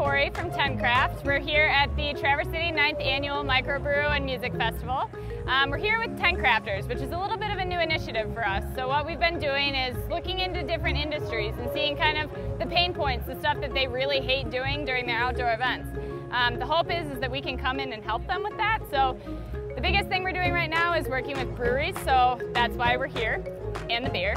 Corey from TenCraft. We're here at the Traverse City 9th Annual Microbrew and Music Festival. We're here with TenCrafters, which is a little bit of a new initiative for us. So what we've been doing is looking into different industries and seeing kind of the pain points, the stuff that they really hate doing during their outdoor events. The hope is that we can come in and help them with that. So the biggest thing we're doing right now is working with breweries, so that's why we're here, and the beer.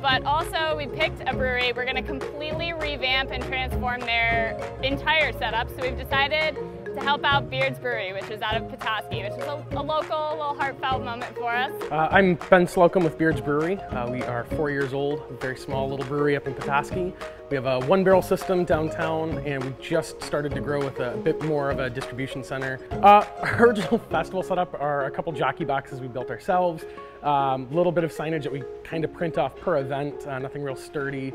But also we picked a brewery. We're going to completely revamp and transform their entire setup. So we've decided to help out Beard's Brewery, which is out of Petoskey, which is a local, little heartfelt moment for us. I'm Ben Slocum with Beard's Brewery. We are 4 years old, a very small little brewery up in Petoskey. We have a one-barrel system downtown, and we just started to grow with a bit more of a distribution center. Our original festival setup are a couple jockey boxes we built ourselves, a little bit of signage that we kind of print off per event, nothing real sturdy.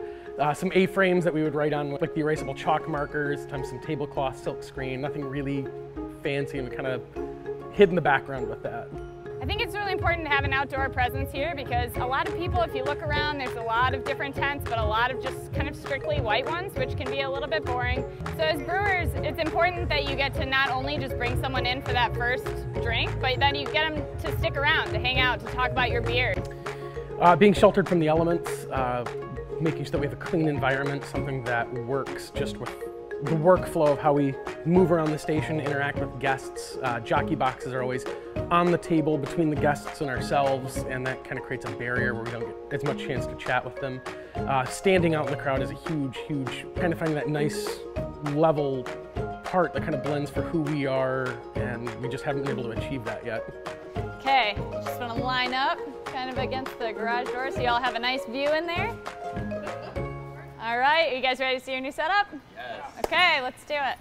Some A-frames that we would write on with like the erasable chalk markers, some tablecloth silk screen, nothing really fancy, and we kind of hid in the background with that. I think it's really important to have an outdoor presence here because a lot of people, if you look around, there's a lot of different tents, but a lot of just kind of strictly white ones, which can be a little bit boring. So as brewers, it's important that you get to not only just bring someone in for that first drink, but then you get them to stick around, to hang out, to talk about your beer. Being sheltered from the elements, making sure that we have a clean environment, something that works just with the workflow of how we move around the station, interact with guests. Jockey boxes are always on the table between the guests and ourselves, and that kind of creates a barrier where we don't get as much chance to chat with them. Standing out in the crowd is a huge, kind of finding that nice level part that kind of blends for who we are, and we just haven't been able to achieve that yet. Okay, just want to line up kind of against the garage door so you all have a nice view in there. All right, you guys ready to see your new setup? Yes. Okay, let's do it.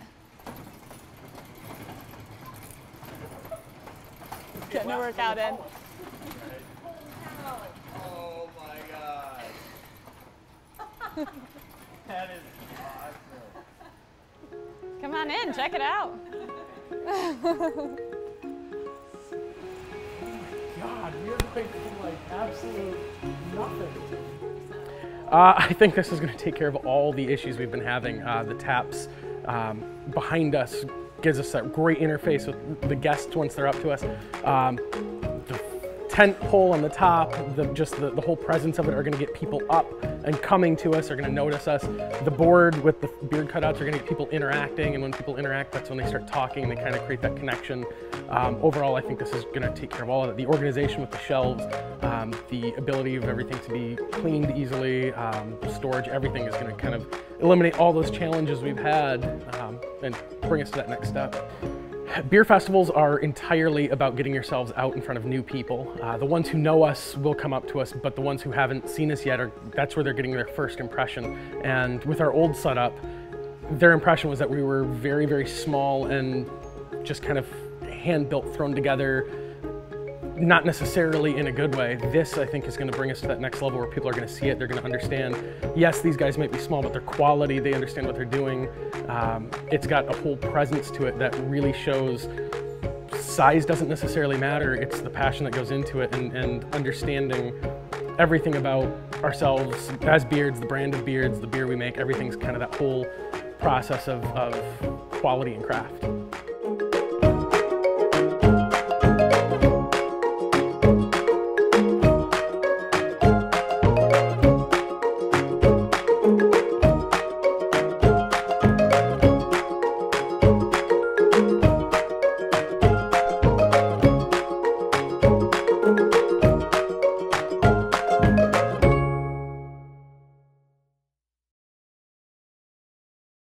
Getting a workout in. Oh my God. That is awesome. Come on in, check it out. Oh my God, we're like absolute nothing. I think this is going to take care of all the issues we've been having. The taps behind us gives us a great interface with the guests once they're up to us. The tent pole on the top, just the whole presence of it are going to get people up and coming to us, are going to notice us. The board with the beard cutouts are going to get people interacting, and when people interact, that's when they start talking. They kind of create that connection. Overall, I think this is going to take care of all of it. The organization with the shelves, the ability of everything to be cleaned easily, storage, everything is going to kind of eliminate all those challenges we've had and bring us to that next step. Beer festivals are entirely about getting yourselves out in front of new people. The ones who know us will come up to us, but the ones who haven't seen us yet, that's where they're getting their first impression. And with our old setup, their impression was that we were very small and just kind of hand-built, thrown together, not necessarily in a good way. This, I think, is going to bring us to that next level where people are going to see it, they're going to understand, yes, these guys might be small, but their quality, they understand what they're doing. It's got a whole presence to it that really shows size doesn't necessarily matter, it's the passion that goes into it and understanding everything about ourselves as Beards, the brand of Beards, the beer we make, everything's kind of that whole process of quality and craft.